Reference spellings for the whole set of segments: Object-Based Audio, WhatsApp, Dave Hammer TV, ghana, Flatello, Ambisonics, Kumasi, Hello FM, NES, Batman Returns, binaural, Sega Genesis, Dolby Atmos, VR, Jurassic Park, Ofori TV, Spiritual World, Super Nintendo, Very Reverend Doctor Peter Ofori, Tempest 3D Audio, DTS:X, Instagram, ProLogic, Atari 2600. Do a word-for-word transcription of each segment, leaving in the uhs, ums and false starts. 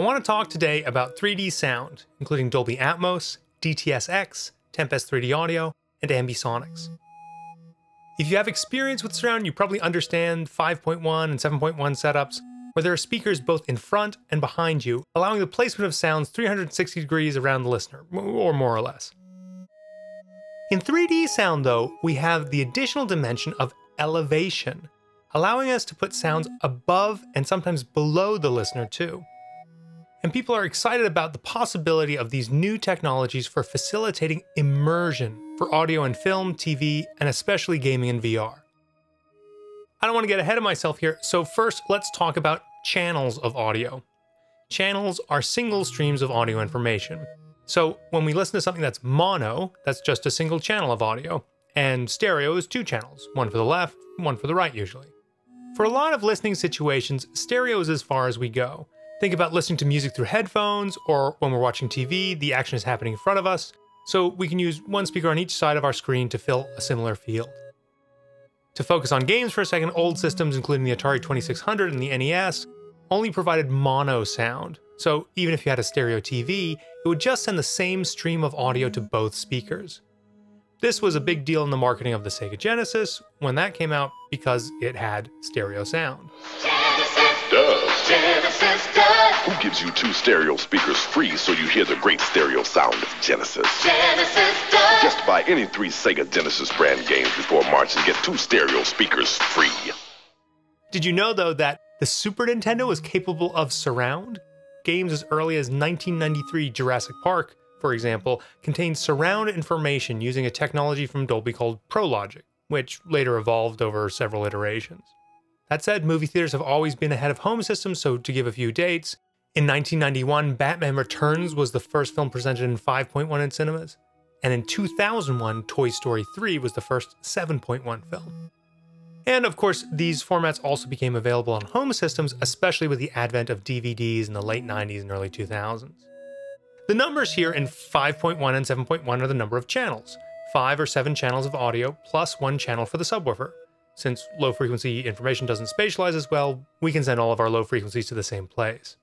I want to talk today about three D sound, including Dolby Atmos, D T S X, Tempest three D Audio, and Ambisonics. If you have experience with surround, you probably understand five point one and seven point one setups, where there are speakers both in front and behind you, allowing the placement of sounds three hundred sixty degrees around the listener, or more or less. In three D sound, though, we have the additional dimension of elevation, allowing us to put sounds above and sometimes below the listener too. And people are excited about the possibility of these new technologies for facilitating immersion for audio and film, T V, and especially gaming and V R. I don't want to get ahead of myself here, so first let's talk about channels of audio. Channels are single streams of audio information. So when we listen to something that's mono, that's just a single channel of audio, and stereo is two channels, one for the left, one for the right usually. For a lot of listening situations, stereo is as far as we go. Think about listening to music through headphones, or when we're watching T V, the action is happening in front of us, so we can use one speaker on each side of our screen to fill a similar field. To focus on games for a second, old systems, including the Atari twenty-six hundred and the N E S, only provided mono sound, so even if you had a stereo T V, it would just send the same stream of audio to both speakers. This was a big deal in the marketing of the Sega Genesis when that came out because it had stereo sound. Genesis does. Genesis does. Who gives you two stereo speakers free so you hear the great stereo sound of Genesis? Genesis does. Just buy any three Sega Genesis brand games before March and get two stereo speakers free. Did you know, though, that the Super Nintendo was capable of surround? Games as early as nineteen ninety-three Jurassic Park, for example, contained surround information using a technology from Dolby called ProLogic, which later evolved over several iterations. That said, movie theaters have always been ahead of home systems, so to give a few dates, in nineteen ninety-one, Batman Returns was the first film presented in five point one in cinemas, and in two thousand one, Toy Story three was the first seven point one film. And of course, these formats also became available on home systems, especially with the advent of D V Ds in the late nineties and early two thousands. The numbers here in five point one and seven point one are the number of channels, five or seven channels of audio plus one channel for the subwoofer. Since low frequency information doesn't spatialize as well, we can send all of our low frequencies to the same place.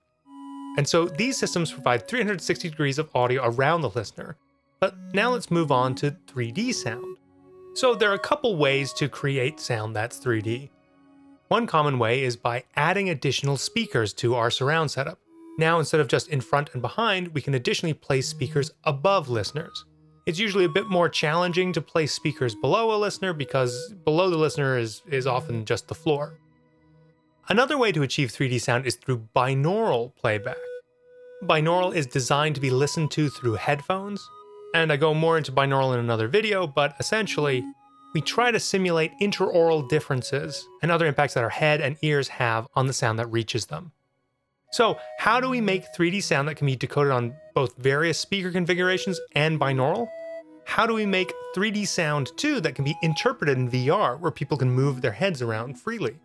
And so these systems provide three hundred sixty degrees of audio around the listener. But now let's move on to three D sound. So there are a couple ways to create sound that's three D. One common way is by adding additional speakers to our surround setup. Now, instead of just in front and behind, we can additionally place speakers above listeners. It's usually a bit more challenging to place speakers below a listener because below the listener is, is often just the floor. Another way to achieve three D sound is through binaural playback. Binaural is designed to be listened to through headphones, and I go more into binaural in another video, but essentially, we try to simulate interaural differences and other impacts that our head and ears have on the sound that reaches them. So how do we make three D sound that can be decoded on both various speaker configurations and binaural? How do we make three D sound too that can be interpreted in V R where people can move their heads around freely?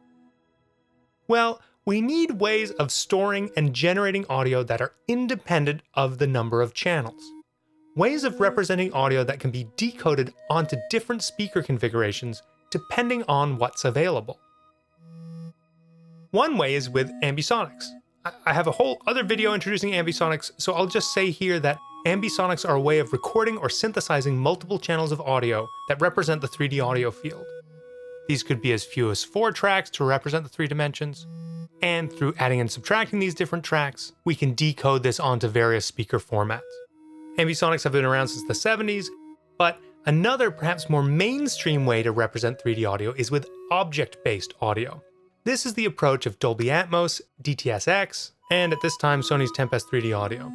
Well, we need ways of storing and generating audio that are independent of the number of channels. Ways of representing audio that can be decoded onto different speaker configurations depending on what's available. One way is with ambisonics. I have a whole other video introducing ambisonics, so I'll just say here that ambisonics are a way of recording or synthesizing multiple channels of audio that represent the three D audio field. These could be as few as four tracks to represent the three dimensions, and through adding and subtracting these different tracks, we can decode this onto various speaker formats. Ambisonics have been around since the seventies, but another perhaps more mainstream way to represent three D audio is with object-based audio. This is the approach of Dolby Atmos, D T S X, and at this time Sony's Tempest three D Audio.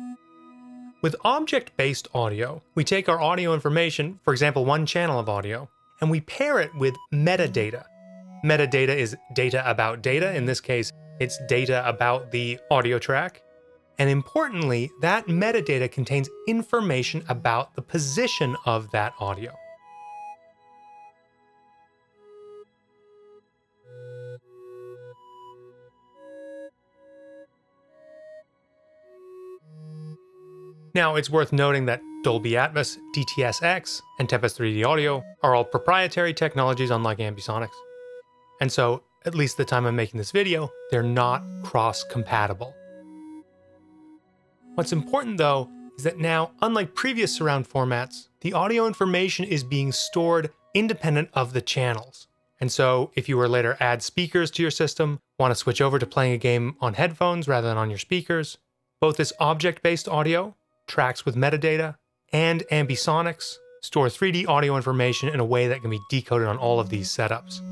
With object-based audio, we take our audio information, for example one channel of audio, and we pair it with metadata. Metadata is data about data, in this case it's data about the audio track, and importantly that metadata contains information about the position of that audio. Now, it's worth noting that Dolby Atmos, D T S X, and Tempest three D Audio are all proprietary technologies unlike ambisonics. And so, at least the time I'm making this video, they're not cross-compatible. What's important though, is that now, unlike previous surround formats, the audio information is being stored independent of the channels. And so if you were later to add speakers to your system, want to switch over to playing a game on headphones rather than on your speakers, both this object-based audio, tracks with metadata, and Ambisonics store three D audio information in a way that can be decoded on all of these setups.